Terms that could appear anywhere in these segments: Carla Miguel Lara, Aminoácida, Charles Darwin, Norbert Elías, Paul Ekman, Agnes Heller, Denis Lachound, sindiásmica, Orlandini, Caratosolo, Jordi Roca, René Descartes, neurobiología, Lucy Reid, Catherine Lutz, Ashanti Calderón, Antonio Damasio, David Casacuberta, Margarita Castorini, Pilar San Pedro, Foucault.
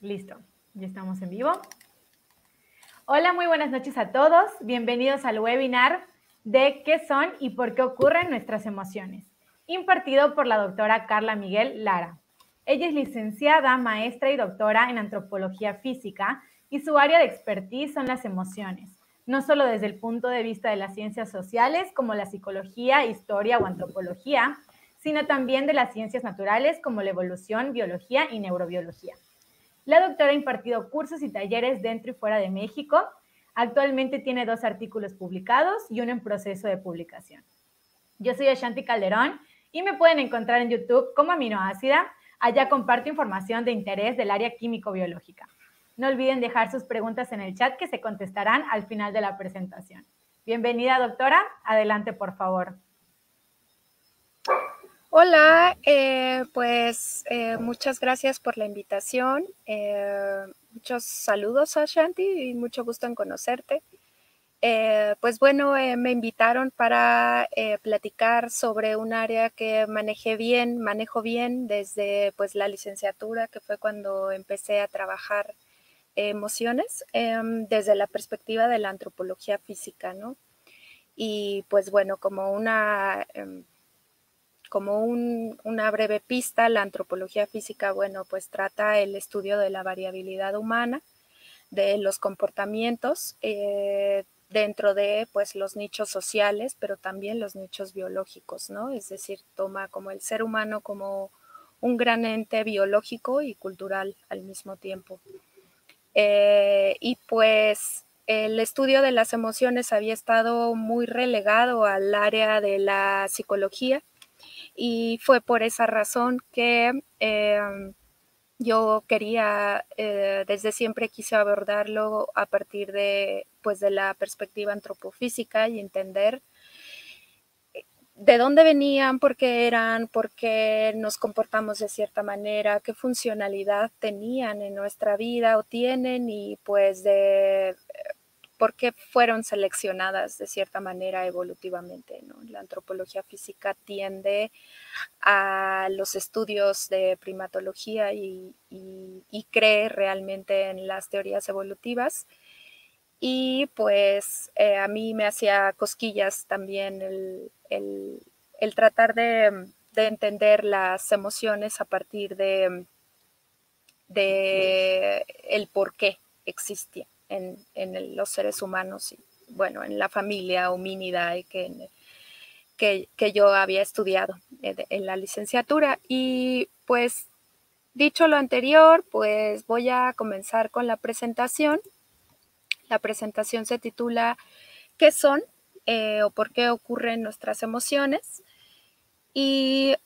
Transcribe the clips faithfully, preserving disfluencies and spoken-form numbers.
Listo, ya estamos en vivo. Hola, muy buenas noches a todos. Bienvenidos al webinar de ¿Qué son y por qué ocurren nuestras emociones?, impartido por la doctora Carla Miguel Lara. Ella es licenciada, maestra y doctora en antropología física y su área de expertise son las emociones, no solo desde el punto de vista de las ciencias sociales como la psicología, historia o antropología, sino también de las ciencias naturales como la evolución, biología y neurobiología. La doctora ha impartido cursos y talleres dentro y fuera de México. Actualmente tiene dos artículos publicados y uno en proceso de publicación. Yo soy Ashanti Calderón y me pueden encontrar en YouTube como Aminoácida. Allá comparto información de interés del área químico-biológica. No olviden dejar sus preguntas en el chat que se contestarán al final de la presentación. Bienvenida, doctora. Adelante, por favor. Hola, eh, pues eh, muchas gracias por la invitación, eh, muchos saludos a Ashanti y mucho gusto en conocerte. Eh, pues bueno, eh, me invitaron para eh, platicar sobre un área que manejé bien, manejo bien desde pues la licenciatura, que fue cuando empecé a trabajar eh, emociones eh, desde la perspectiva de la antropología física, ¿no? Y pues bueno, como una... Eh, Como un, una breve pista, la antropología física, bueno, pues trata el estudio de la variabilidad humana, de los comportamientos eh, dentro de pues los nichos sociales, pero también los nichos biológicos, ¿no? Es decir, toma como el ser humano como un gran ente biológico y cultural al mismo tiempo. Eh, y pues el estudio de las emociones había estado muy relegado al área de la psicología, y fue por esa razón que eh, yo quería, eh, desde siempre quise abordarlo a partir de, pues, de la perspectiva antropofísica y entender de dónde venían, por qué eran, por qué nos comportamos de cierta manera, qué funcionalidad tenían en nuestra vida o tienen y pues de por qué fueron seleccionadas de cierta manera evolutivamente, ¿no? La antropología física tiende a los estudios de primatología y, y, y cree realmente en las teorías evolutivas. Y pues eh, a mí me hacía cosquillas también el, el, el tratar de, de entender las emociones a partir de, de el por qué existía en, en el, los seres humanos y, bueno, en la familia homínida que, que, que yo había estudiado en, en la licenciatura. Y, pues, dicho lo anterior, pues voy a comenzar con la presentación. La presentación se titula ¿Qué son eh, o por qué ocurren nuestras emociones? Y,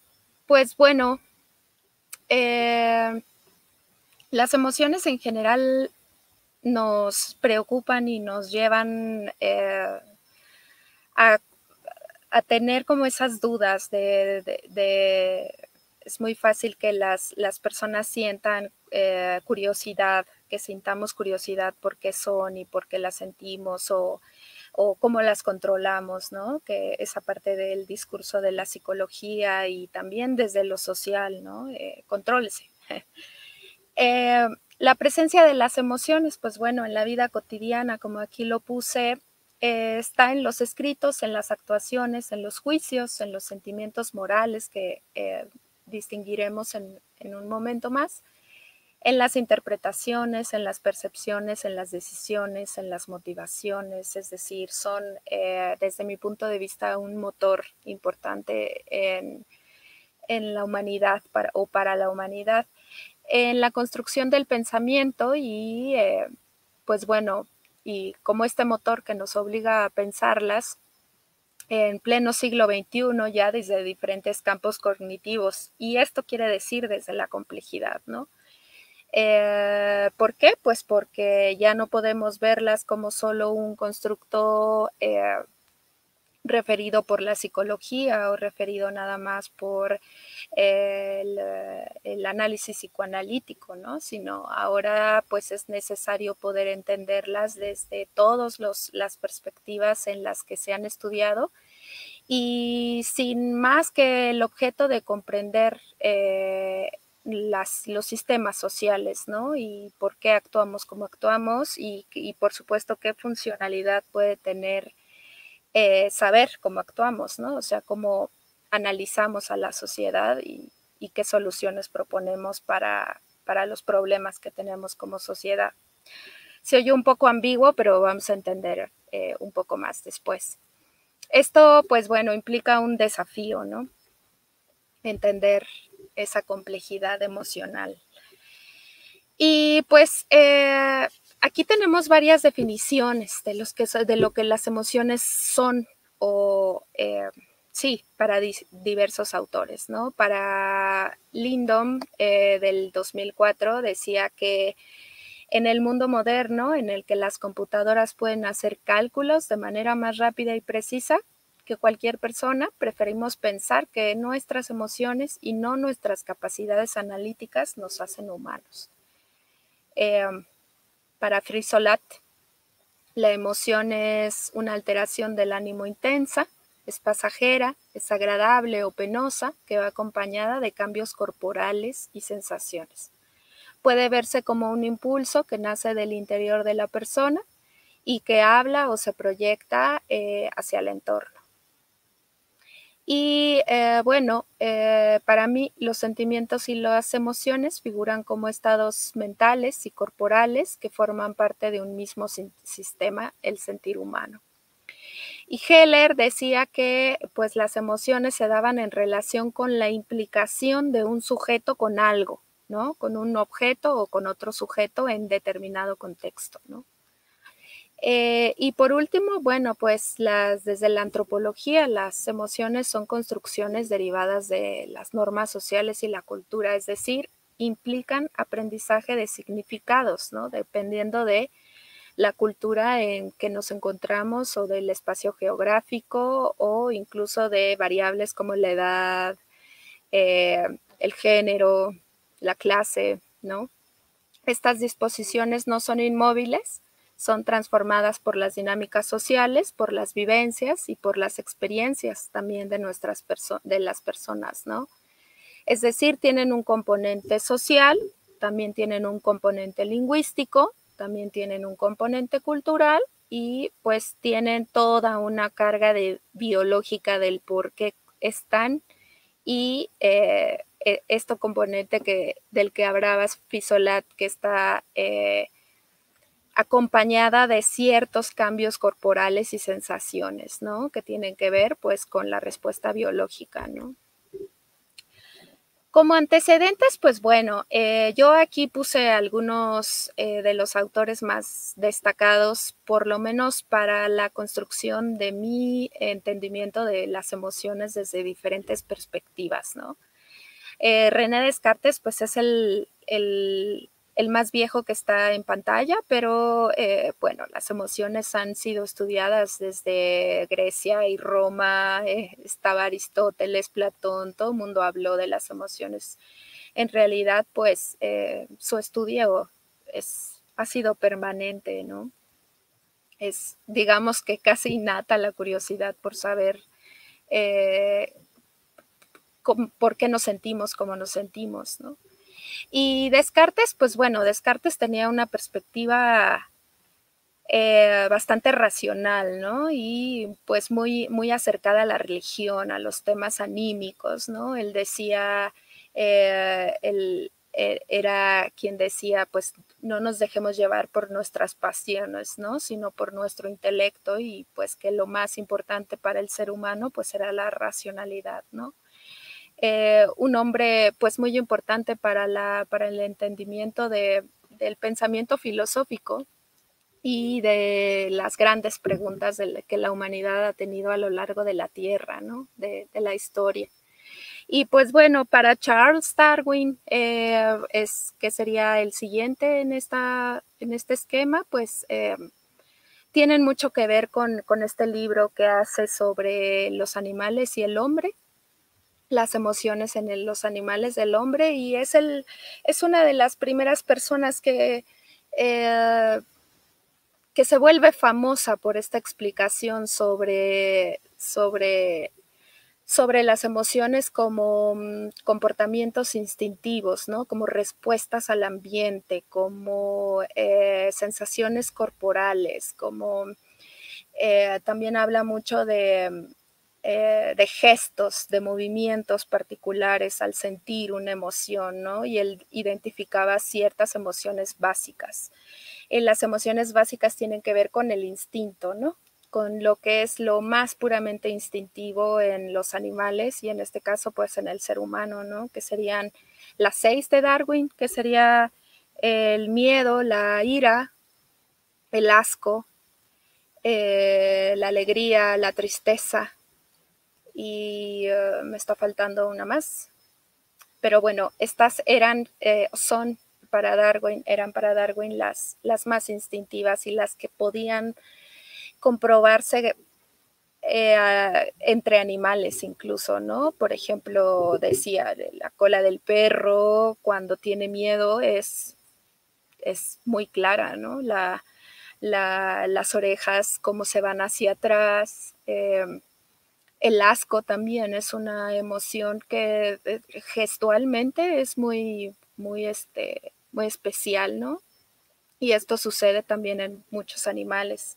pues, bueno, eh, las emociones en general nos preocupan y nos llevan eh, a, a tener como esas dudas de, de, de es muy fácil que las, las personas sientan eh, curiosidad, que sintamos curiosidad por qué son y por qué las sentimos o, o cómo las controlamos, ¿no? Que esa parte del discurso de la psicología y también desde lo social, ¿no? Eh, contrólese. eh, La presencia de las emociones, pues bueno, en la vida cotidiana, como aquí lo puse, eh, está en los escritos, en las actuaciones, en los juicios, en los sentimientos morales que eh, distinguiremos en, en un momento más, en las interpretaciones, en las percepciones, en las decisiones, en las motivaciones, es decir, son eh, desde mi punto de vista un motor importante en, en la humanidad para, o para la humanidad. En la construcción del pensamiento y, eh, pues bueno, y como este motor que nos obliga a pensarlas en pleno siglo veintiuno ya desde diferentes campos cognitivos. Y esto quiere decir desde la complejidad, ¿no? Eh, ¿Por qué? Pues porque ya no podemos verlas como solo un constructo eh, referido por la psicología o referido nada más por el, el análisis psicoanalítico, ¿no? Sino ahora pues es necesario poder entenderlas desde todas las perspectivas en las que se han estudiado y sin más que el objeto de comprender eh, las, los sistemas sociales, ¿no? Y por qué actuamos como actuamos y, y por supuesto, qué funcionalidad puede tener eh, saber cómo actuamos, ¿no? O sea, cómo analizamos a la sociedad y, y qué soluciones proponemos para, para los problemas que tenemos como sociedad. Se oyó un poco ambiguo, pero vamos a entender eh, un poco más después. Esto, pues bueno, implica un desafío, ¿no? Entender esa complejidad emocional. Y pues eh, aquí tenemos varias definiciones de, los que, de lo que las emociones son o, eh, sí, para di diversos autores, ¿no? Para Lindom eh, del dos mil cuatro decía que en el mundo moderno, en el que las computadoras pueden hacer cálculos de manera más rápida y precisa que cualquier persona, preferimos pensar que nuestras emociones y no nuestras capacidades analíticas nos hacen humanos. Eh, para Frisolat, la emoción es una alteración del ánimo intensa, es pasajera, es agradable o penosa, que va acompañada de cambios corporales y sensaciones. Puede verse como un impulso que nace del interior de la persona y que habla o se proyecta eh, hacia el entorno. Y eh, bueno, eh, para mí los sentimientos y las emociones figuran como estados mentales y corporales que forman parte de un mismo sistema, el sentir humano. Y Heller decía que pues, las emociones se daban en relación con la implicación de un sujeto con algo, ¿no? Con un objeto o con otro sujeto en determinado contexto, ¿no? Eh, y por último, bueno, pues las, desde la antropología las emociones son construcciones derivadas de las normas sociales y la cultura, es decir, implican aprendizaje de significados, ¿no? Dependiendo de la cultura en que nos encontramos o del espacio geográfico o incluso de variables como la edad, eh, el género, la clase, ¿no? Estas disposiciones no son inmóviles, son transformadas por las dinámicas sociales, por las vivencias y por las experiencias también de, nuestras perso- de las personas, ¿no? Es decir, tienen un componente social, también tienen un componente lingüístico, también tienen un componente cultural y pues tienen toda una carga de, biológica del por qué están y... Eh, este componente que, del que hablabas, Fisolat, que está eh, acompañada de ciertos cambios corporales y sensaciones, ¿no? Que tienen que ver, pues, con la respuesta biológica, ¿no? Como antecedentes, pues, bueno, eh, yo aquí puse algunos eh, de los autores más destacados, por lo menos para la construcción de mi entendimiento de las emociones desde diferentes perspectivas, ¿no? Eh, René Descartes, pues es el, el, el más viejo que está en pantalla, pero eh, bueno, las emociones han sido estudiadas desde Grecia y Roma, eh, estaba Aristóteles, Platón, todo el mundo habló de las emociones. En realidad, pues eh, su estudio es, ha sido permanente, ¿no? Es, digamos que casi innata la curiosidad por saber eh, por qué nos sentimos como nos sentimos, ¿no? Y Descartes, pues bueno, Descartes tenía una perspectiva eh, bastante racional, ¿no? Y pues muy, muy acercada a la religión, a los temas anímicos, ¿no? Él decía, eh, él eh, era quien decía, pues no nos dejemos llevar por nuestras pasiones, ¿no? Sino por nuestro intelecto y pues que lo más importante para el ser humano, pues era la racionalidad, ¿no? Eh, un hombre pues muy importante para, la, para el entendimiento de, del pensamiento filosófico y de las grandes preguntas de la, que la humanidad ha tenido a lo largo de la Tierra, ¿no? De, de la historia. Y pues bueno, para Charles Darwin, eh, es, que sería el siguiente en, esta, en este esquema, pues eh, tienen mucho que ver con, con este libro que hace sobre los animales y el hombre, las emociones en el, los animales del hombre, y es, el, es una de las primeras personas que, eh, que se vuelve famosa por esta explicación sobre, sobre, sobre las emociones como comportamientos instintivos, ¿no? Como respuestas al ambiente, como eh, sensaciones corporales, como eh, también habla mucho de, eh, de gestos, de movimientos particulares al sentir una emoción, ¿no? Y él identificaba ciertas emociones básicas. Eh, las emociones básicas tienen que ver con el instinto, ¿no? Con lo que es lo más puramente instintivo en los animales y en este caso pues en el ser humano, ¿no? Que serían las seis de Darwin, que sería el miedo, la ira, el asco, eh, la alegría, la tristeza y eh, me está faltando una más. Pero bueno, estas eran, eh, son para Darwin, eran para Darwin las, las más instintivas y las que podían comprobarse eh, entre animales incluso, ¿no? Por ejemplo, decía, la cola del perro cuando tiene miedo es, es muy clara, ¿no? La, la, las orejas, cómo se van hacia atrás. Eh, el asco también es una emoción que gestualmente es muy, muy, este, muy especial, ¿no? Y esto sucede también en muchos animales.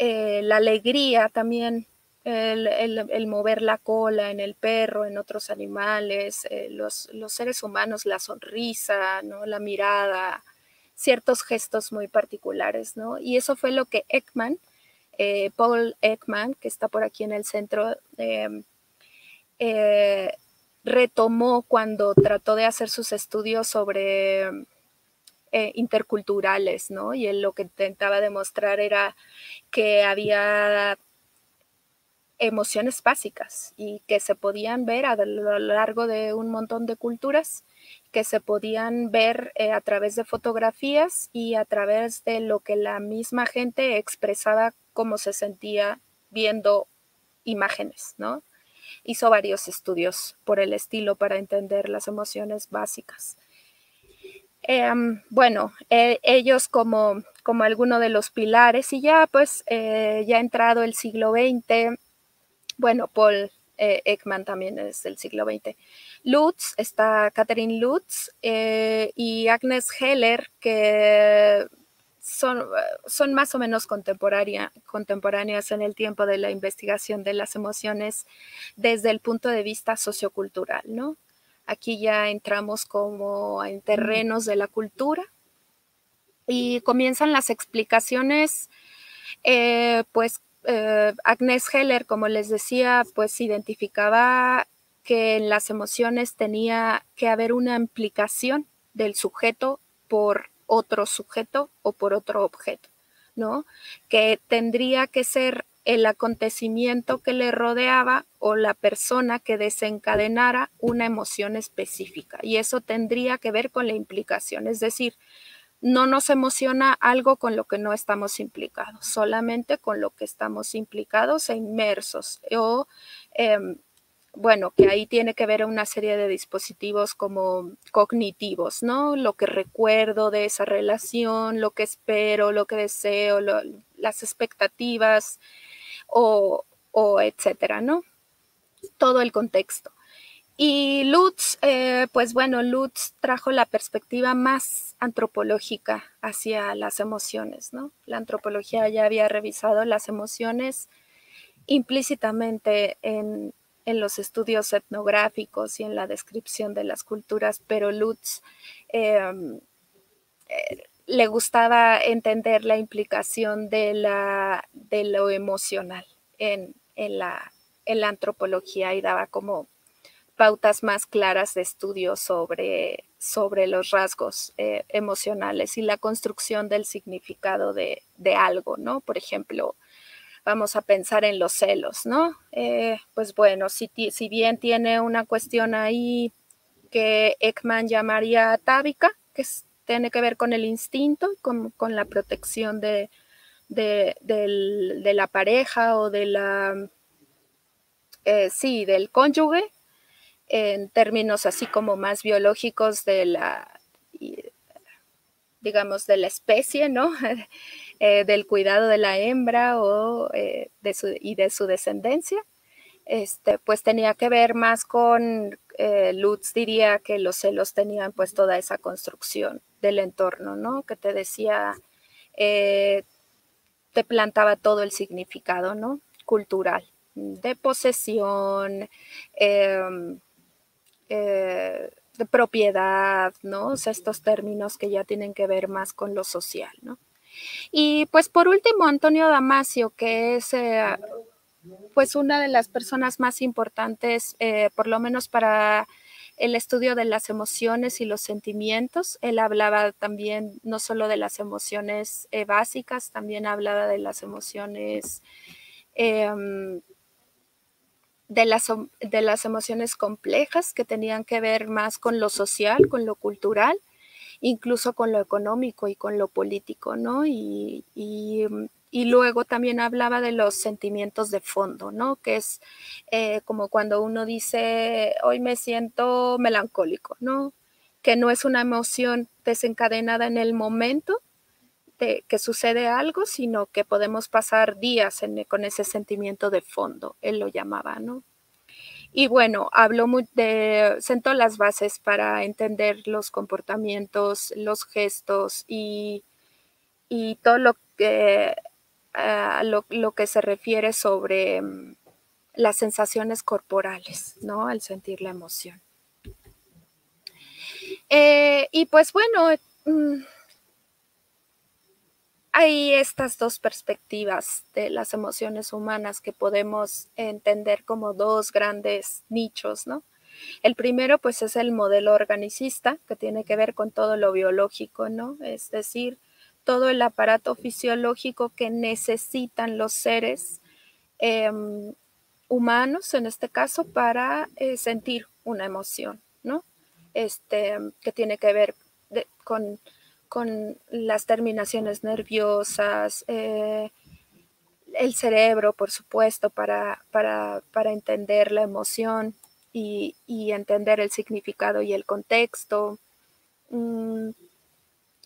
Eh, la alegría también, el, el, el mover la cola en el perro, en otros animales, eh, los, los seres humanos, la sonrisa, ¿no? La mirada, ciertos gestos muy particulares, ¿no? Y eso fue lo que Ekman, eh, Paul Ekman, que está por aquí en el centro, eh, eh, retomó cuando trató de hacer sus estudios sobre Eh, interculturales, ¿no? Y él lo que intentaba demostrar era que había emociones básicas y que se podían ver a lo largo de un montón de culturas, que se podían ver eh, a través de fotografías y a través de lo que la misma gente expresaba cómo se sentía viendo imágenes, ¿no? Hizo varios estudios por el estilo para entender las emociones básicas. Eh, bueno, eh, ellos como, como alguno de los pilares y ya pues eh, ya ha entrado el siglo veinte, bueno, Paul eh, Ekman también es del siglo veinte, Lutz, está Catherine Lutz eh, y Agnes Heller, que son, son más o menos contemporánea, contemporáneas en el tiempo de la investigación de las emociones desde el punto de vista sociocultural, ¿no? Aquí ya entramos como en terrenos de la cultura y comienzan las explicaciones, eh, pues eh, Agnes Heller, como les decía, pues identificaba que en las emociones tenía que haber una implicación del sujeto por otro sujeto o por otro objeto, ¿no? Que tendría que ser el acontecimiento que le rodeaba o la persona que desencadenara una emoción específica. Y eso tendría que ver con la implicación. Es decir, no nos emociona algo con lo que no estamos implicados, solamente con lo que estamos implicados e inmersos. O, eh, bueno, que ahí tiene que ver una serie de dispositivos como cognitivos, ¿no? Lo que recuerdo de esa relación, lo que espero, lo que deseo, lo, las expectativas, O, o etcétera, ¿no? Todo el contexto. Y Lutz, eh, pues bueno, Lutz trajo la perspectiva más antropológica hacia las emociones, ¿no? La antropología ya había revisado las emociones implícitamente en, en los estudios etnográficos y en la descripción de las culturas, pero Lutz eh, eh, le gustaba entender la implicación de, la, de lo emocional en, en, la, en la antropología y daba como pautas más claras de estudio sobre, sobre los rasgos eh, emocionales y la construcción del significado de, de algo, ¿no? Por ejemplo, vamos a pensar en los celos, ¿no? Eh, pues bueno, si, si bien tiene una cuestión ahí que Ekman llamaría atávica, que es tiene que ver con el instinto, con, con la protección de, de, del, de la pareja o de la, eh, sí, del cónyuge, en términos así como más biológicos de la, digamos, de la especie, ¿no? eh, del cuidado de la hembra o, eh, de su, y de su descendencia. este, pues tenía que ver más con, eh, Lutz diría que los celos tenían pues toda esa construcción del entorno, ¿no? Que te decía, eh, te plantaba todo el significado, ¿no? Cultural, de posesión, eh, eh, de propiedad, ¿no? O sea, estos términos que ya tienen que ver más con lo social, ¿no? Y pues por último, Antonio Damasio, que es eh, pues una de las personas más importantes, eh, por lo menos para el estudio de las emociones y los sentimientos. Él hablaba también no solo de las emociones eh, básicas, también hablaba de las emociones eh, de las, de las emociones complejas que tenían que ver más con lo social, con lo cultural, incluso con lo económico y con lo político, ¿no? Y, y, y luego también hablaba de los sentimientos de fondo, ¿no? Que es eh, como cuando uno dice, hoy me siento melancólico, ¿no? Que no es una emoción desencadenada en el momento de que sucede algo, sino que podemos pasar días en, con ese sentimiento de fondo, él lo llamaba, ¿no? Y bueno, habló muy de, sentó las bases para entender los comportamientos, los gestos y, y todo lo que, uh, lo, lo que se refiere sobre um, las sensaciones corporales, ¿no? Al sentir la emoción. Eh, y pues bueno, um, hay estas dos perspectivas de las emociones humanas que podemos entender como dos grandes nichos, ¿no? El primero, pues, es el modelo organicista, que tiene que ver con todo lo biológico, ¿no? Es decir, todo el aparato fisiológico que necesitan los seres eh, humanos, en este caso, para eh, sentir una emoción, ¿no? Este, que tiene que ver de, con... con las terminaciones nerviosas, eh, el cerebro, por supuesto, para, para, para entender la emoción y, y entender el significado y el contexto, mmm,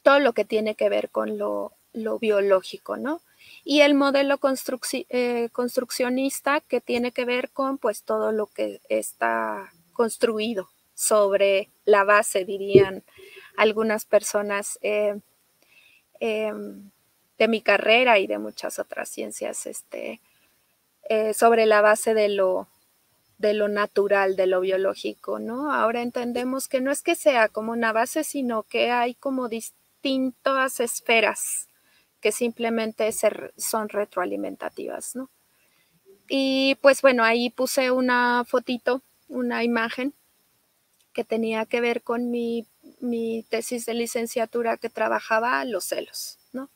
todo lo que tiene que ver con lo, lo biológico, ¿no? Y el modelo construcci- eh, construccionista, que tiene que ver con pues todo lo que está construido sobre la base, dirían algunas personas eh, eh, de mi carrera y de muchas otras ciencias, este, eh, sobre la base de lo, de lo natural, de lo biológico, ¿no? Ahora entendemos que no es que sea como una base, sino que hay como distintas esferas que simplemente se, son retroalimentativas, ¿no? Y pues bueno, ahí puse una fotito, una imagen que tenía que ver con mi, mi tesis de licenciatura, que trabajaba los celos, ¿no?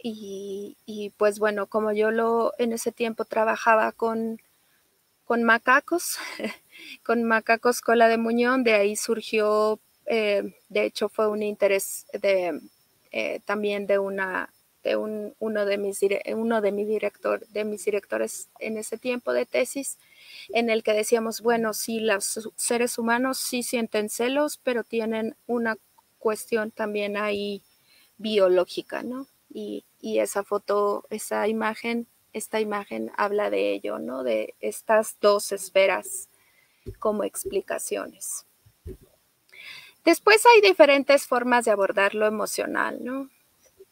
Y, y pues bueno, como yo lo en ese tiempo trabajaba con, con macacos, con macacos cola de muñón, de ahí surgió, eh, de hecho fue un interés de, eh, también de, una, de, un, uno, de mis, uno de, mi director, de mis directores en ese tiempo de tesis, en el que decíamos, bueno, sí, los seres humanos sí sienten celos, pero tienen una cuestión también ahí biológica, ¿no? Y, y esa foto, esa imagen, esta imagen habla de ello, ¿no? De estas dos esferas como explicaciones. Después hay diferentes formas de abordar lo emocional, ¿no?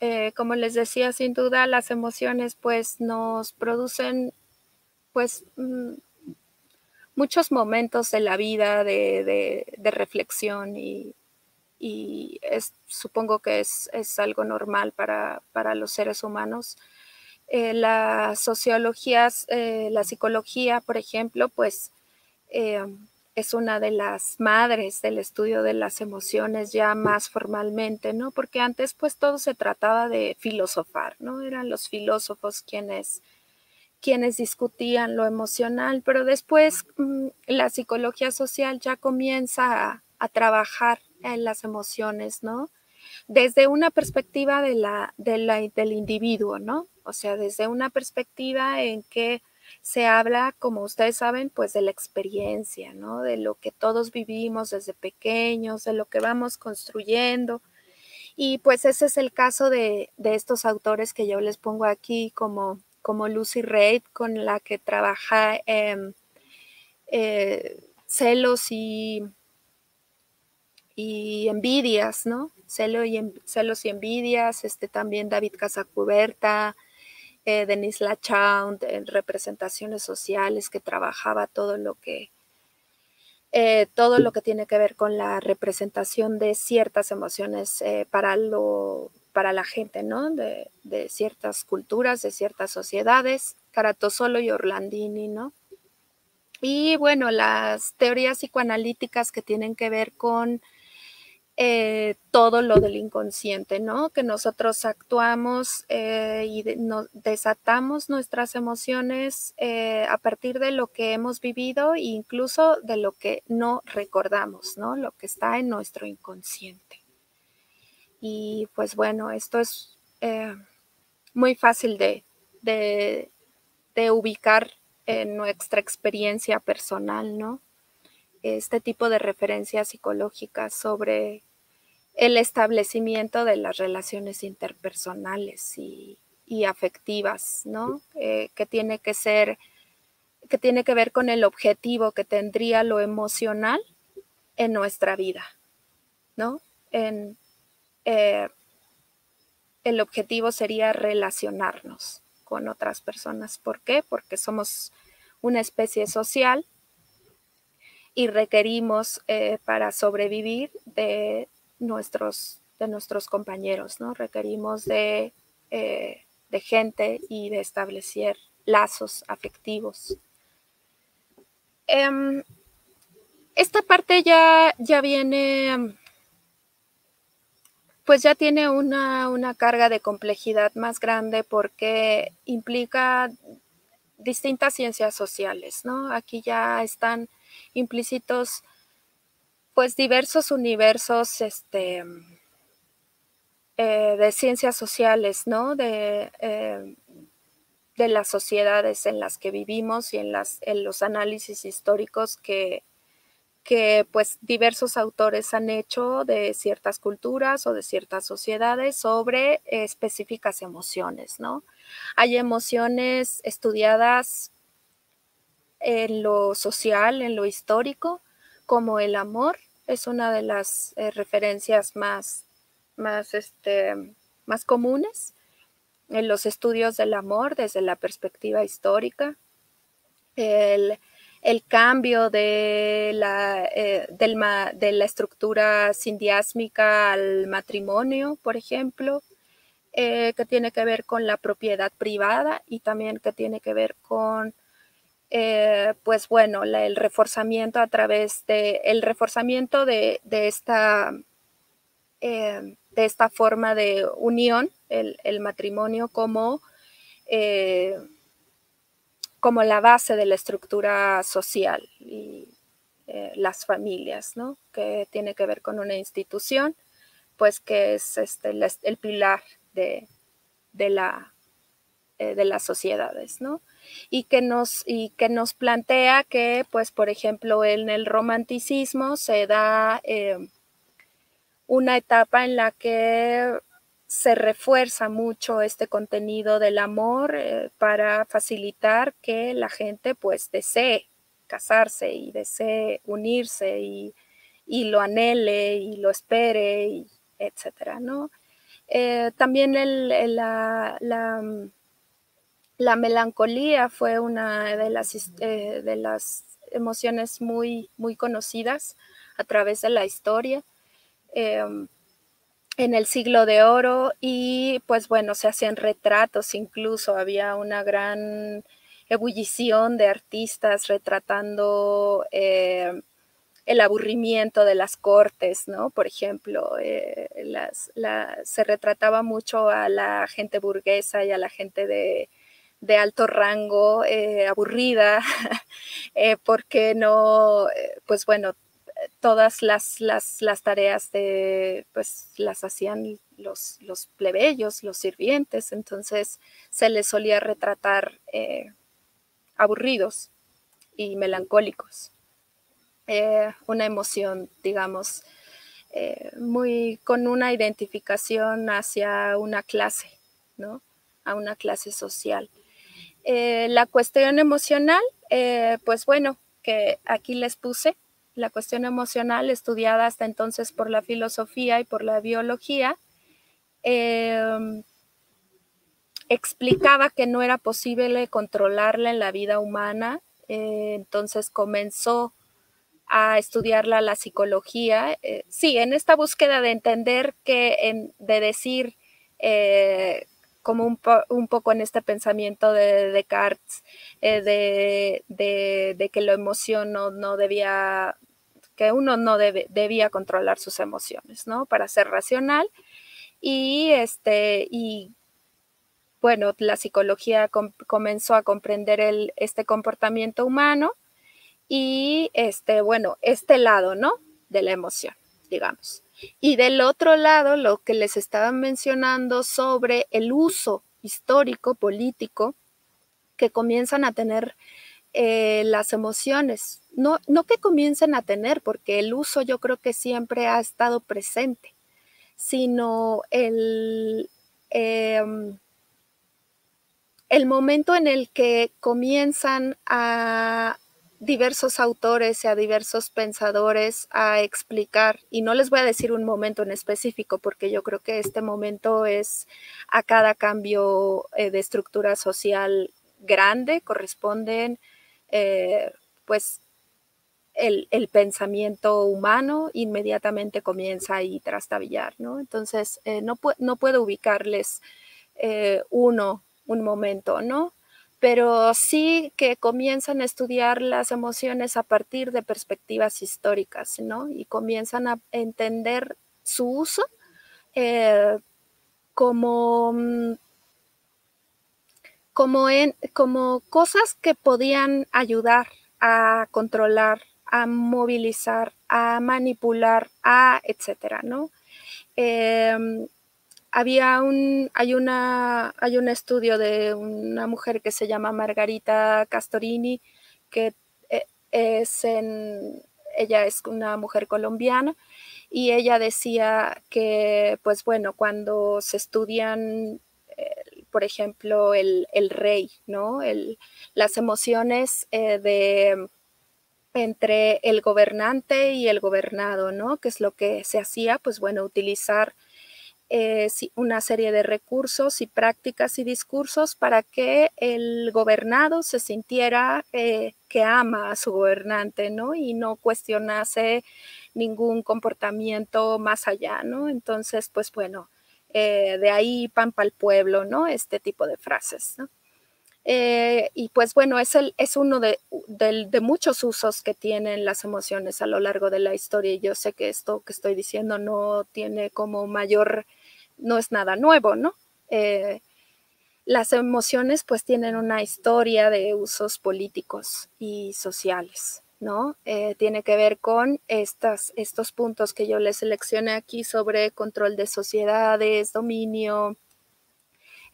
Eh, como les decía, sin duda las emociones pues nos producen pues... Mmm, muchos momentos de la vida de, de, de reflexión y, y es, supongo que es, es algo normal para, para los seres humanos. Eh, las sociologías, eh, la psicología, por ejemplo, pues eh, es una de las madres del estudio de las emociones ya más formalmente, ¿no? Porque antes pues todo se trataba de filosofar, ¿no? Eran los filósofos quienes... quienes discutían lo emocional, pero después la psicología social ya comienza a, a trabajar en las emociones, ¿no? Desde una perspectiva de la, de la, del individuo, ¿no? O sea, desde una perspectiva en que se habla, como ustedes saben, pues de la experiencia, ¿no? De lo que todos vivimos desde pequeños, de lo que vamos construyendo. Y pues ese es el caso de, de estos autores que yo les pongo aquí como... como Lucy Reid, con la que trabaja eh, eh, celos y, y envidias, ¿no? Celo y, celos y envidias, este, también David Casacuberta, eh, Denis Lachound, en representaciones sociales, que trabajaba todo lo que, eh, todo lo que tiene que ver con la representación de ciertas emociones eh, para lo... para la gente, ¿no? De, de ciertas culturas, de ciertas sociedades, Caratosolo y Orlandini, ¿no? Y bueno, las teorías psicoanalíticas que tienen que ver con eh, todo lo del inconsciente, ¿no? Que nosotros actuamos eh, y de, no, desatamos nuestras emociones eh, a partir de lo que hemos vivido e incluso de lo que no recordamos, ¿no? Lo que está en nuestro inconsciente. Y pues bueno, esto es eh, muy fácil de, de, de ubicar en nuestra experiencia personal, ¿no? Este tipo de referencias psicológicas sobre el establecimiento de las relaciones interpersonales y, y afectivas, ¿no? Eh, que tiene que ser, que tiene que ver con el objetivo que tendría lo emocional en nuestra vida, ¿no? En Eh, el objetivo sería relacionarnos con otras personas. ¿Por qué? Porque somos una especie social y requerimos eh, para sobrevivir de nuestros, de nuestros compañeros, ¿no? Requerimos de, eh, de gente y de establecer lazos afectivos. Um, esta parte ya, ya viene... pues ya tiene una, una carga de complejidad más grande porque implica distintas ciencias sociales, ¿no? Aquí ya están implícitos pues diversos universos este, eh, de ciencias sociales, ¿no? De, eh, de las sociedades en las que vivimos y en, las, en los análisis históricos que que pues diversos autores han hecho de ciertas culturas o de ciertas sociedades sobre eh, específicas emociones, ¿no? Hay emociones estudiadas en lo social, en lo histórico, como el amor, es una de las eh, referencias más, más, este, más comunes en los estudios del amor desde la perspectiva histórica. El El cambio de la, eh, del ma, de la estructura sindiásmica al matrimonio, por ejemplo, eh, que tiene que ver con la propiedad privada y también que tiene que ver con, eh, pues bueno, la, el reforzamiento a través de, el reforzamiento de, de, esta, eh, de esta forma de unión, el, el matrimonio como... Eh, como la base de la estructura social y eh, las familias, ¿no? Que tiene que ver con una institución, pues que es este, la, el pilar de, de, la, eh, de las sociedades, ¿no? Y que nos, y que nos plantea que, pues, por ejemplo, en el romanticismo se da eh, una etapa en la que se refuerza mucho este contenido del amor eh, para facilitar que la gente pues desee casarse y desee unirse y, y lo anhele y lo espere, y etcétera, ¿no? Eh, también el, el, la, la, la melancolía fue una de las, eh, de las emociones muy, muy conocidas a través de la historia. Eh, en el siglo de oro y pues bueno, se hacían retratos, incluso había una gran ebullición de artistas retratando eh, el aburrimiento de las cortes, ¿no? Por ejemplo, eh, las, la, se retrataba mucho a la gente burguesa y a la gente de, de alto rango, eh, aburrida, eh, porque no, eh, pues bueno, todas las, las, las tareas de, pues, las hacían los, los plebeyos, los sirvientes, entonces se les solía retratar eh, aburridos y melancólicos. Eh, una emoción, digamos, eh, muy con una identificación hacia una clase, ¿no? A una clase social. Eh, la cuestión emocional, eh, pues bueno, que aquí les puse, la cuestión emocional estudiada hasta entonces por la filosofía y por la biología, eh, explicaba que no era posible controlarla en la vida humana, eh, entonces comenzó a estudiarla la psicología. Eh, sí, en esta búsqueda de entender que, en, de decir, eh, como un, po, un poco en este pensamiento de Descartes, eh, de, de, de que la emoción no, no debía, que uno no debe, debía controlar sus emociones, ¿no? Para ser racional. Y, este, y bueno, la psicología com, comenzó a comprender el, este comportamiento humano y, este, bueno, este lado, ¿no? De la emoción, digamos. Y del otro lado, lo que les estaba mencionando sobre el uso histórico, político, que comienzan a tener eh, las emociones. No, no que comiencen a tener, porque el uso yo creo que siempre ha estado presente, sino el, eh, el momento en el que comienzan a diversos autores y a diversos pensadores a explicar, y no les voy a decir un momento en específico porque yo creo que este momento es a cada cambio eh, de estructura social grande, corresponden eh, pues el, el pensamiento humano inmediatamente comienza ahí trastabillar, ¿no? Entonces eh, no, pu no puedo ubicarles eh, uno, un momento, ¿no? Pero sí que comienzan a estudiar las emociones a partir de perspectivas históricas, ¿no? Y comienzan a entender su uso eh, como, como, en, como cosas que podían ayudar a controlar, a movilizar, a manipular, a etcétera, ¿no? Eh, Había un, hay, una, hay un estudio de una mujer que se llama Margarita Castorini, que es en, ella es una mujer colombiana, y ella decía que, pues bueno, cuando se estudian, eh, por ejemplo, el, el rey, ¿no? El, las emociones eh, de... entre el gobernante y el gobernado, ¿no? Que es lo que se hacía, pues bueno, utilizar Eh, una serie de recursos y prácticas y discursos para que el gobernado se sintiera eh, que ama a su gobernante, ¿no? Y no cuestionase ningún comportamiento más allá, ¿no? Entonces, pues bueno, eh, de ahí pan pa'l pueblo, ¿no? Este tipo de frases, ¿no? Eh, y pues bueno, es, el, es uno de, de, de muchos usos que tienen las emociones a lo largo de la historia, y yo sé que esto que estoy diciendo no tiene como mayor, no es nada nuevo, ¿no? Eh, las emociones pues tienen una historia de usos políticos y sociales, ¿no? Eh, tiene que ver con estas, estos puntos que yo les seleccioné aquí sobre control de sociedades, dominio,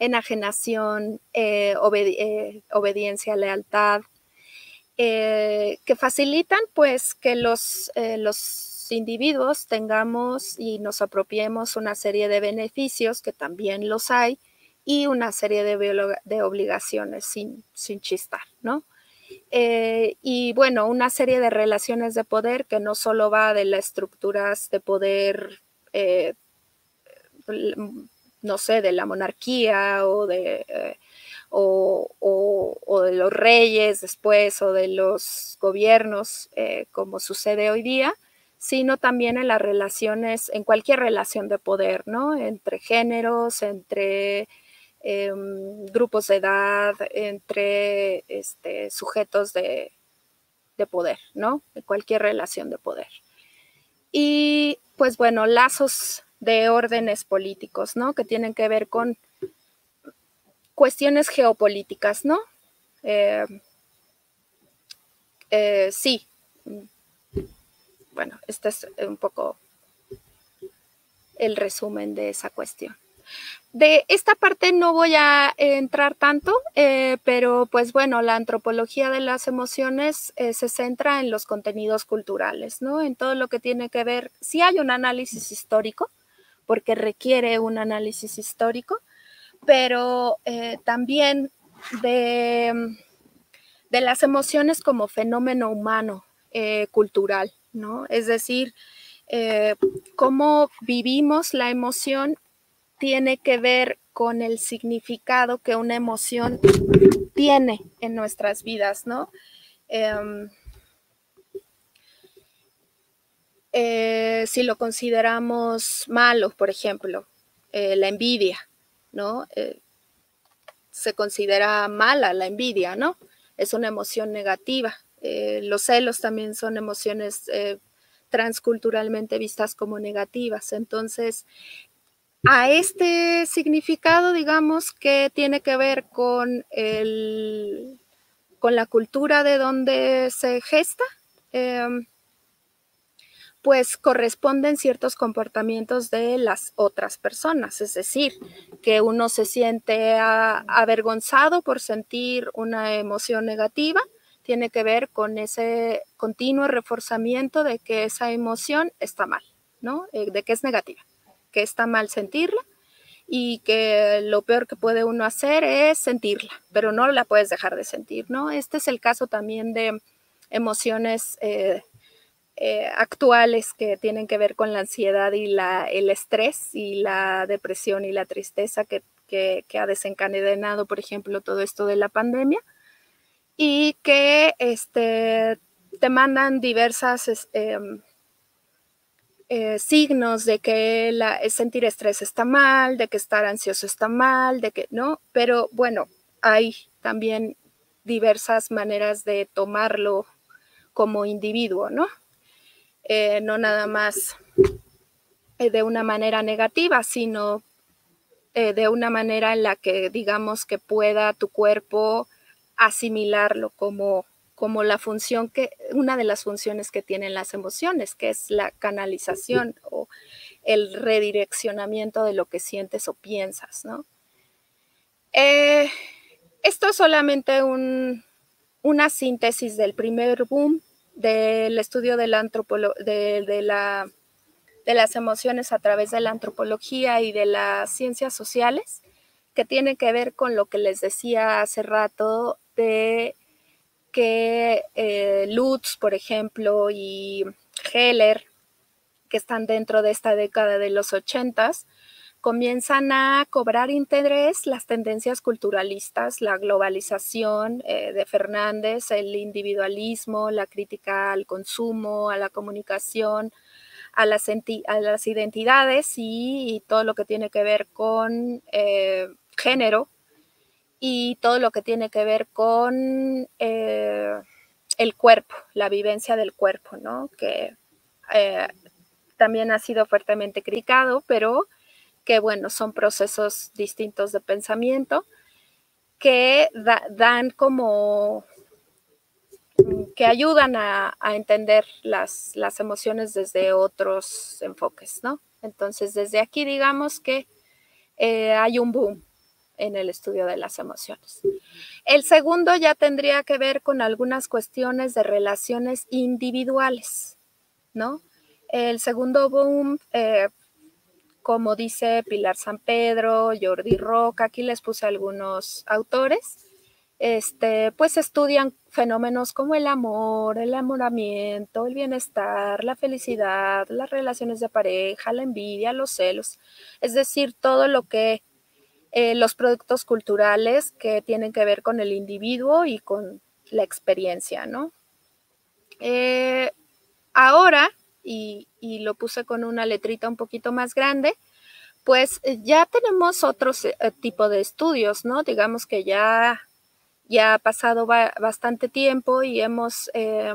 enajenación, eh, obedi eh, obediencia, lealtad, eh, que facilitan pues que los, eh, los individuos tengamos y nos apropiemos una serie de beneficios, que también los hay, y una serie de, de obligaciones sin, sin chistar, ¿no? Eh, y bueno, una serie de relaciones de poder que no solo va de las estructuras de poder eh, no sé, de la monarquía o de, eh, o, o, o de los reyes después o de los gobiernos, eh, como sucede hoy día, sino también en las relaciones, en cualquier relación de poder, ¿no? Entre géneros, entre eh, grupos de edad, entre este, sujetos de, de poder, ¿no? En cualquier relación de poder. Y, pues bueno, lazos de órdenes políticos, ¿no? Que tienen que ver con cuestiones geopolíticas, ¿no? Eh, eh, sí. Bueno, este es un poco el resumen de esa cuestión. De esta parte no voy a entrar tanto, eh, pero pues bueno, la antropología de las emociones eh, se centra en los contenidos culturales, ¿no? En todo lo que tiene que ver, sí hay un análisis histórico, porque requiere un análisis histórico, pero eh, también de, de las emociones como fenómeno humano, eh, cultural, ¿no? Es decir, eh, cómo vivimos la emoción tiene que ver con el significado que una emoción tiene en nuestras vidas, ¿no? Eh, eh, si lo consideramos malo, por ejemplo, eh, la envidia, ¿no? Eh, se considera mala la envidia, ¿no? Es una emoción negativa. Eh, los celos también son emociones eh, transculturalmente vistas como negativas. Entonces, a este significado, digamos, que tiene que ver con, el, con la cultura de donde se gesta, eh, pues corresponden ciertos comportamientos de las otras personas, es decir, que uno se siente a, avergonzado por sentir una emoción negativa, tiene que ver con ese continuo reforzamiento de que esa emoción está mal, ¿no? De que es negativa, que está mal sentirla y que lo peor que puede uno hacer es sentirla, pero no la puedes dejar de sentir, ¿no? Este es el caso también de emociones eh, Eh, actuales que tienen que ver con la ansiedad y la, el estrés y la depresión y la tristeza que, que, que ha desencadenado, por ejemplo, todo esto de la pandemia, y que este, te mandan diversas eh, eh, signos de que la, sentir estrés está mal, de que estar ansioso está mal, de que no, pero bueno, hay también diversas maneras de tomarlo como individuo, ¿no? Eh, no nada más eh, de una manera negativa, sino eh, de una manera en la que digamos que pueda tu cuerpo asimilarlo como, como la función que, una de las funciones que tienen las emociones, que es la canalización o el redireccionamiento de lo que sientes o piensas, ¿no? Eh, esto es solamente un, una síntesis del primer boom del estudio de la, de, de, la, de las emociones a través de la antropología y de las ciencias sociales, que tiene que ver con lo que les decía hace rato de que eh, Lutz, por ejemplo, y Heller, que están dentro de esta década de los ochentas, comienzan a cobrar interés las tendencias culturalistas, la globalización eh, de Fernández, el individualismo, la crítica al consumo, a la comunicación, a las, a las identidades y, y todo lo que tiene que ver con eh, género y todo lo que tiene que ver con eh, el cuerpo, la vivencia del cuerpo, ¿no? Que eh, también ha sido fuertemente criticado, pero que bueno, son procesos distintos de pensamiento que da, dan como, que ayudan a, a entender las, las emociones desde otros enfoques, ¿no? Entonces, desde aquí digamos que eh, hay un boom en el estudio de las emociones. El segundo ya tendría que ver con algunas cuestiones de relaciones individuales, ¿no? El segundo boom... Eh, como dice Pilar San Pedro, Jordi Roca, aquí les puse algunos autores, este, pues estudian fenómenos como el amor, el enamoramiento, el bienestar, la felicidad, las relaciones de pareja, la envidia, los celos, es decir, todo lo que eh, los productos culturales que tienen que ver con el individuo y con la experiencia, ¿no? Eh, ahora... Y, y lo puse con una letrita un poquito más grande, pues ya tenemos otro tipo de estudios, ¿no? Digamos que ya, ya ha pasado bastante tiempo y hemos eh,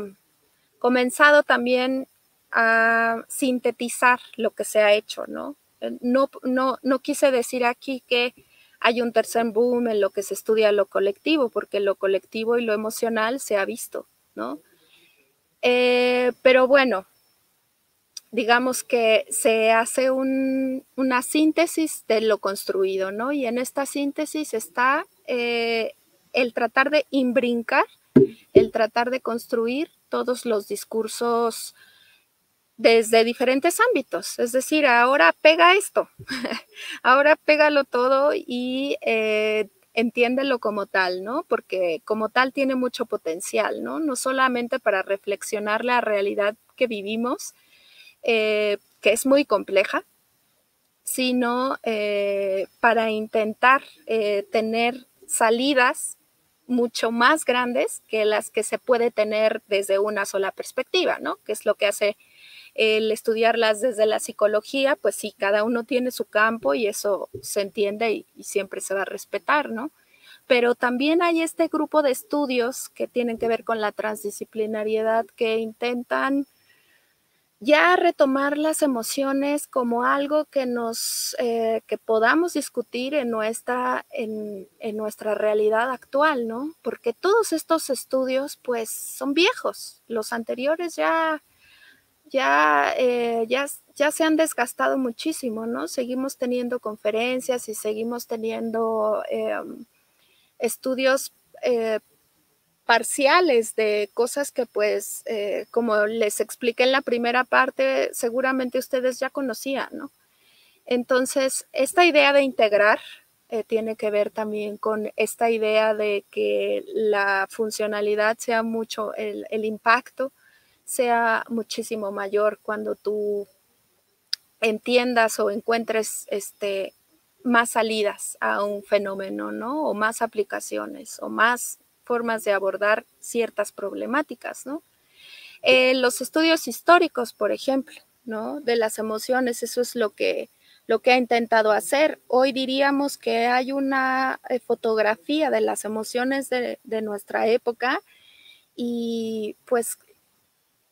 comenzado también a sintetizar lo que se ha hecho, ¿no? No, no, no quise decir aquí que hay un tercer boom en lo que se estudia lo colectivo, porque lo colectivo y lo emocional se ha visto, ¿no? Eh, pero bueno, digamos que se hace un, una síntesis de lo construido, ¿no? Y en esta síntesis está eh, el tratar de imbrincar, el tratar de construir todos los discursos desde diferentes ámbitos. Es decir, ahora pega esto, ahora pégalo todo y eh, entiéndelo como tal, ¿no? Porque como tal tiene mucho potencial, ¿no? No solamente para reflexionar la realidad que vivimos, eh, que es muy compleja, sino eh, para intentar eh, tener salidas mucho más grandes que las que se puede tener desde una sola perspectiva, ¿no? Que es lo que hace el estudiarlas desde la psicología. Pues sí, cada uno tiene su campo y eso se entiende y, y siempre se va a respetar, ¿no? Pero también hay este grupo de estudios que tienen que ver con la transdisciplinariedad, que intentan ya retomar las emociones como algo que nos eh, que podamos discutir en nuestra, en, en nuestra realidad actual, ¿no? Porque todos estos estudios pues son viejos, los anteriores ya, ya, eh, ya, ya se han desgastado muchísimo, ¿no? Seguimos teniendo conferencias y seguimos teniendo eh, estudios eh, parciales de cosas que, pues, eh, como les expliqué en la primera parte, seguramente ustedes ya conocían, ¿no? Entonces, esta idea de integrar eh, tiene que ver también con esta idea de que la funcionalidad sea mucho, el, el impacto sea muchísimo mayor cuando tú entiendas o encuentres este, más salidas a un fenómeno, ¿no? O más aplicaciones, o más formas de abordar ciertas problemáticas, ¿no? Eh, los estudios históricos, por ejemplo, ¿no? De las emociones, eso es lo que, lo que ha intentado hacer. Hoy diríamos que hay una fotografía de las emociones de, de nuestra época y pues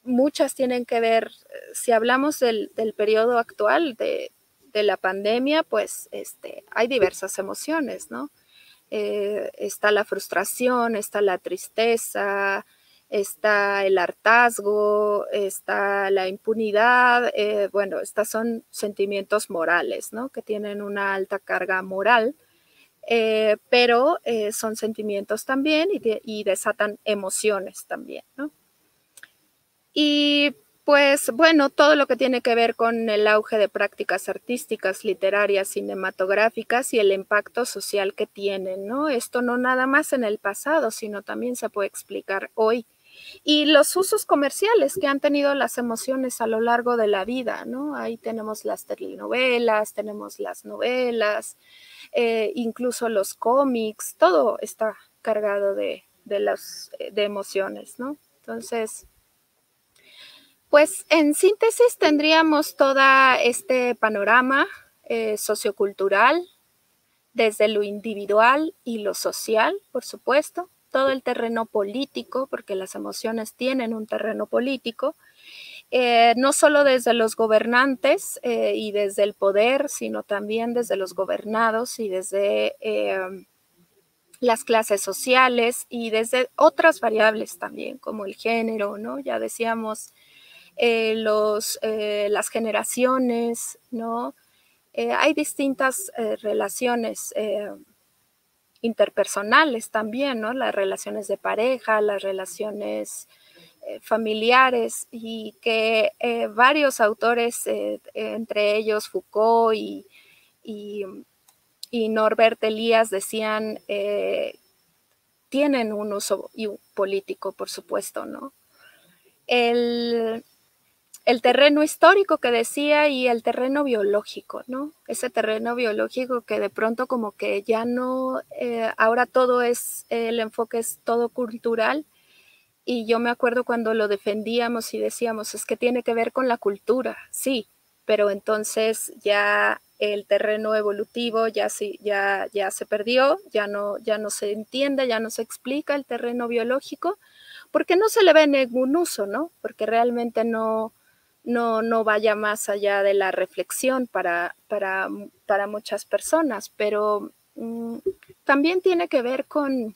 muchas tienen que ver, si hablamos del, del periodo actual de, de la pandemia, pues este, hay diversas emociones, ¿no? Eh, está la frustración, está la tristeza, está el hartazgo, está la impunidad. Eh, bueno, estos son sentimientos morales, ¿no? Que tienen una alta carga moral, eh, pero eh, son sentimientos también y, de, y desatan emociones también, ¿no? Y pues bueno, todo lo que tiene que ver con el auge de prácticas artísticas, literarias, cinematográficas y el impacto social que tienen, ¿no? Esto no nada más en el pasado, sino también se puede explicar hoy. Y los usos comerciales que han tenido las emociones a lo largo de la vida, ¿no? Ahí tenemos las telenovelas, tenemos las novelas, eh, incluso los cómics, todo está cargado de, de, las, de emociones, ¿no? Entonces, pues en síntesis tendríamos todo este panorama eh, sociocultural, desde lo individual y lo social, por supuesto, todo el terreno político, porque las emociones tienen un terreno político, eh, no solo desde los gobernantes eh, y desde el poder, sino también desde los gobernados y desde eh, las clases sociales y desde otras variables también, como el género, ¿no? Ya decíamos. Eh, los, eh, las generaciones, ¿no? Eh, hay distintas eh, relaciones eh, interpersonales también, ¿no? Las relaciones de pareja, las relaciones eh, familiares, y que eh, varios autores, eh, entre ellos Foucault y, y, y Norbert Elías, decían eh, tienen un uso político, por supuesto, ¿no? El... El terreno histórico que decía y el terreno biológico, ¿no? Ese terreno biológico que de pronto como que ya no, eh, ahora todo es, eh, el enfoque es todo cultural. Y yo me acuerdo cuando lo defendíamos y decíamos, es que tiene que ver con la cultura, sí, pero entonces ya el terreno evolutivo ya, sí, ya, ya se perdió, ya no, ya no se entiende, ya no se explica el terreno biológico, porque no se le ve ningún uso, ¿no? Porque realmente no... No, no vaya más allá de la reflexión para, para, para muchas personas, pero mmm, también tiene que ver con,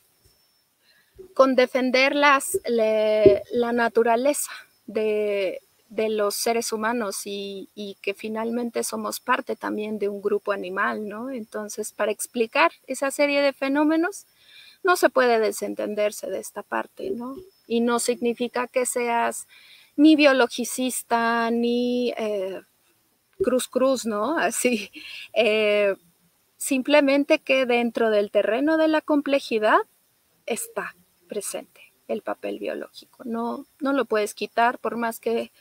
con defender las, le, la naturaleza de, de los seres humanos y, y que finalmente somos parte también de un grupo animal, ¿no? Entonces, para explicar esa serie de fenómenos, no se puede desentenderse de esta parte, ¿no? Y no significa que seas ni biologicista, ni eh, cruz cruz, ¿no? Así, eh, simplemente que dentro del terreno de la complejidad está presente el papel biológico. No, no lo puedes quitar, por más que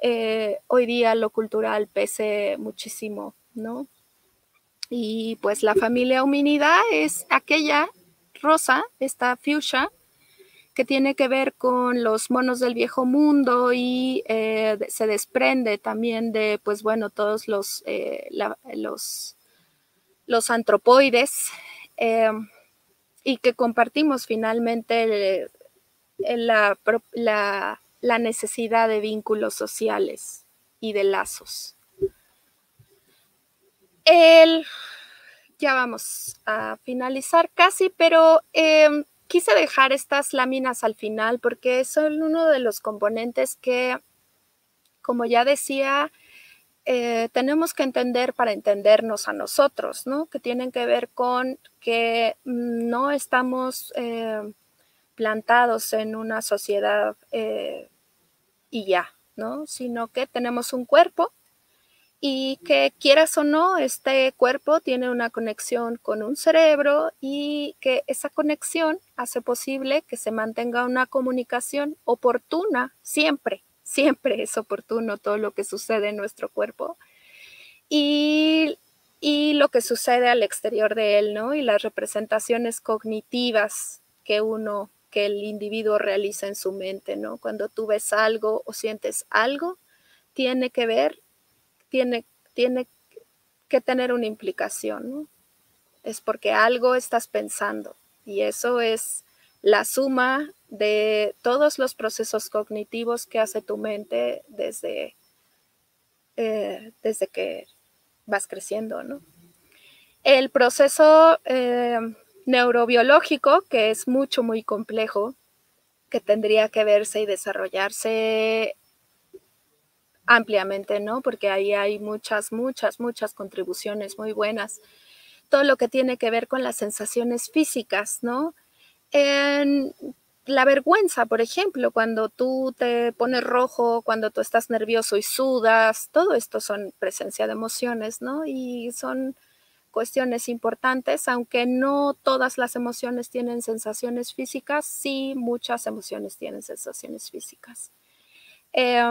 eh, hoy día lo cultural pese muchísimo, ¿no? Y pues la familia hominida es aquella rosa, esta fuchsia, que tiene que ver con los monos del viejo mundo y eh, se desprende también de, pues bueno, todos los, eh, la, los, los antropoides eh, y que compartimos finalmente el, la, la, la necesidad de vínculos sociales y de lazos. El, ya vamos a finalizar casi, pero... Eh, Quise dejar estas láminas al final porque son uno de los componentes que, como ya decía, eh, tenemos que entender para entendernos a nosotros, ¿no? Que tienen que ver con que no estamos eh, plantados en una sociedad eh, y ya, ¿no? Sino que tenemos un cuerpo y que quieras o no, este cuerpo tiene una conexión con un cerebro y que esa conexión hace posible que se mantenga una comunicación oportuna, siempre, siempre es oportuno todo lo que sucede en nuestro cuerpo y, y lo que sucede al exterior de él, ¿no? Y las representaciones cognitivas que uno, que el individuo realiza en su mente, ¿no? Cuando tú ves algo o sientes algo, tiene que ver, tiene, tiene que tener una implicación, ¿no? Es porque algo estás pensando. Y eso es la suma de todos los procesos cognitivos que hace tu mente desde, eh, desde que vas creciendo, ¿no? El proceso eh, neurobiológico, que es mucho, muy complejo, que tendría que verse y desarrollarse ampliamente, ¿no? Porque ahí hay muchas, muchas, muchas contribuciones muy buenas. Todo lo que tiene que ver con las sensaciones físicas, ¿no? En la vergüenza, por ejemplo, cuando tú te pones rojo, cuando tú estás nervioso y sudas, todo esto son presencia de emociones, ¿no? Y son cuestiones importantes, aunque no todas las emociones tienen sensaciones físicas, sí muchas emociones tienen sensaciones físicas. Eh,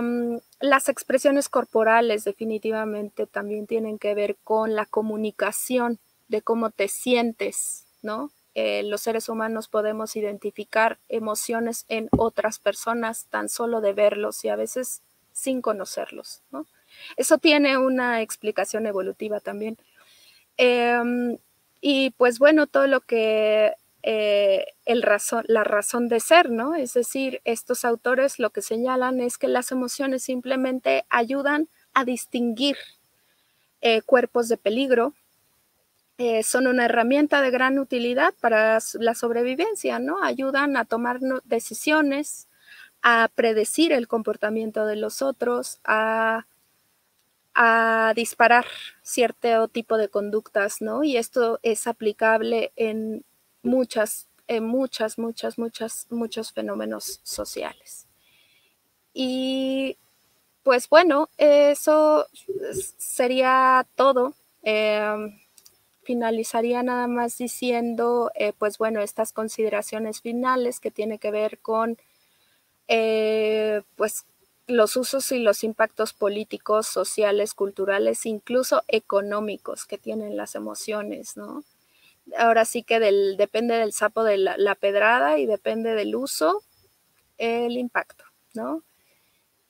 las expresiones corporales definitivamente también tienen que ver con la comunicación de cómo te sientes, ¿no? Eh, los seres humanos podemos identificar emociones en otras personas tan solo de verlos y a veces sin conocerlos, ¿no? Eso tiene una explicación evolutiva también. Eh, y pues bueno, todo lo que eh, el razón, la razón de ser, ¿no? Es decir, estos autores lo que señalan es que las emociones simplemente ayudan a distinguir eh, cuerpos de peligro. Eh, son una herramienta de gran utilidad para la sobrevivencia, ¿no? Ayudan a tomar decisiones, a predecir el comportamiento de los otros, a, a disparar cierto tipo de conductas, ¿no? Y esto es aplicable en muchas, en muchas, muchas, muchas, muchos fenómenos sociales. Y pues bueno, eso sería todo. Eh, Finalizaría nada más diciendo, eh, pues bueno, estas consideraciones finales que tiene que ver con eh, pues los usos y los impactos políticos, sociales, culturales, incluso económicos que tienen las emociones, ¿no? Ahora sí que del, depende del sapo de la, la pedrada y depende del uso, el impacto, ¿no?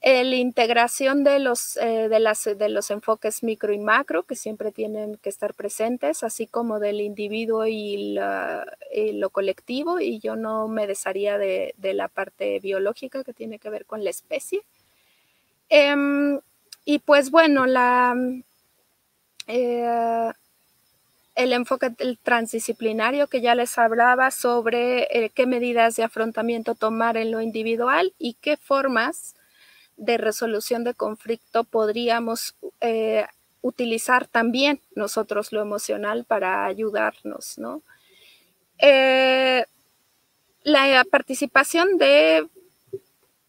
La integración de los, eh, de, las, de los enfoques micro y macro que siempre tienen que estar presentes, así como del individuo y, la, y lo colectivo, y yo no me desharía de, de la parte biológica que tiene que ver con la especie. Eh, y pues bueno, la, eh, el enfoque transdisciplinario que ya les hablaba sobre eh, qué medidas de afrontamiento tomar en lo individual y qué formas de resolución de conflicto podríamos eh, utilizar también nosotros lo emocional para ayudarnos, ¿no? Eh, la participación de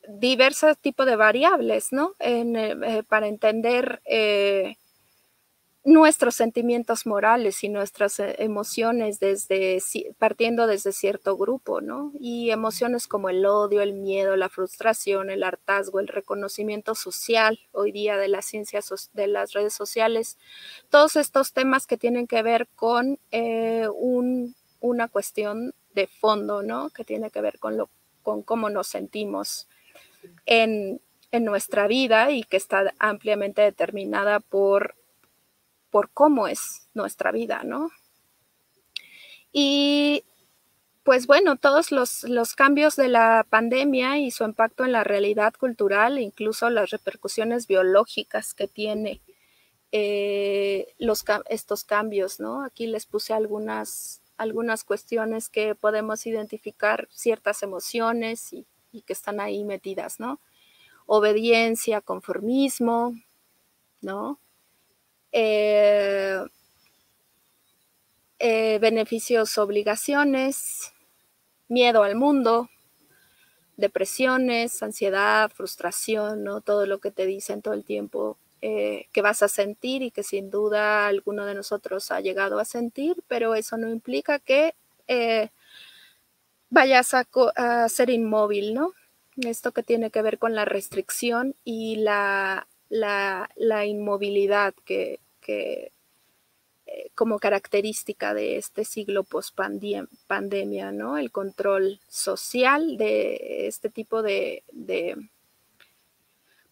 diversos tipos de variables, ¿no? En, eh, para entender eh, nuestros sentimientos morales y nuestras emociones desde, partiendo desde cierto grupo, ¿no? Y emociones como el odio, el miedo, la frustración, el hartazgo, el reconocimiento social, hoy día de las ciencias de las redes sociales, todos estos temas que tienen que ver con eh, un, una cuestión de fondo, ¿no? Que tiene que ver con, lo, con cómo nos sentimos en, en nuestra vida y que está ampliamente determinada por por cómo es nuestra vida, ¿no? Y pues bueno, todos los, los cambios de la pandemia y su impacto en la realidad cultural, incluso las repercusiones biológicas que tiene eh, los, estos cambios, ¿no? Aquí les puse algunas, algunas cuestiones que podemos identificar, ciertas emociones y, y que están ahí metidas, ¿no? Obediencia, conformismo, ¿no? Eh, eh, beneficios, obligaciones, miedo al mundo, depresiones, ansiedad, frustración, ¿no? Todo lo que te dicen todo el tiempo eh, que vas a sentir y que sin duda alguno de nosotros ha llegado a sentir, pero eso no implica que eh, vayas a, a ser inmóvil, ¿no? Esto que tiene que ver con la restricción y la, la, la inmovilidad que... que eh, como característica de este siglo post-pandemia, ¿no? El control social de este tipo de, de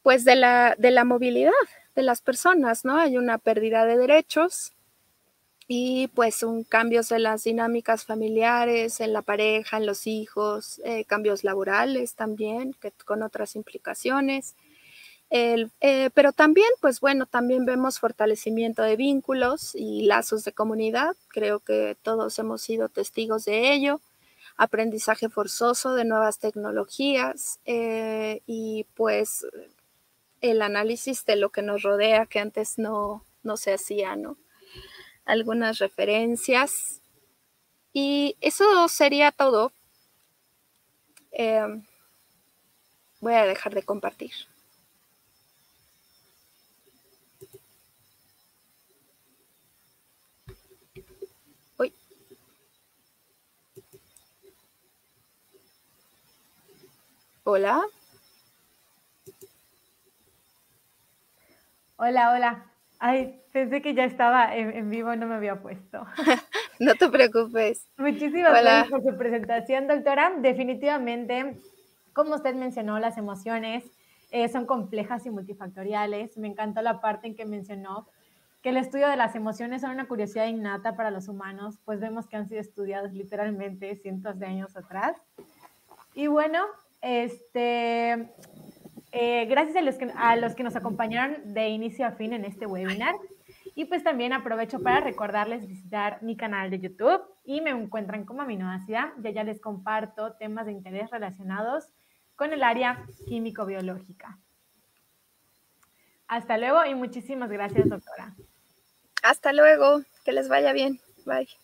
pues de la, de la movilidad de las personas, ¿no? Hay una pérdida de derechos y pues un cambios en las dinámicas familiares, en la pareja, en los hijos, eh, cambios laborales también, que, con otras implicaciones. El, eh, pero también, pues bueno, también vemos fortalecimiento de vínculos y lazos de comunidad. Creo que todos hemos sido testigos de ello. Aprendizaje forzoso de nuevas tecnologías eh, y pues el análisis de lo que nos rodea, que antes no, no se hacía, ¿no? Algunas referencias. Y eso sería todo. Eh, voy a dejar de compartir. Hola. Hola, hola. Ay, pensé que ya estaba en, en vivo, no me había puesto. No te preocupes. Muchísimas gracias por su presentación, doctora. Definitivamente, como usted mencionó, las emociones eh, son complejas y multifactoriales. Me encantó la parte en que mencionó que el estudio de las emociones son una curiosidad innata para los humanos, pues vemos que han sido estudiados literalmente cientos de años atrás. Y bueno... Este, eh, gracias a los, que, a los que nos acompañaron de inicio a fin en este webinar. Y pues también aprovecho para recordarles visitar mi canal de YouTube y me encuentran como Aminoácida. Y allá les comparto temas de interés relacionados con el área químico-biológica. Hasta luego y muchísimas gracias, doctora. Hasta luego. Que les vaya bien. Bye.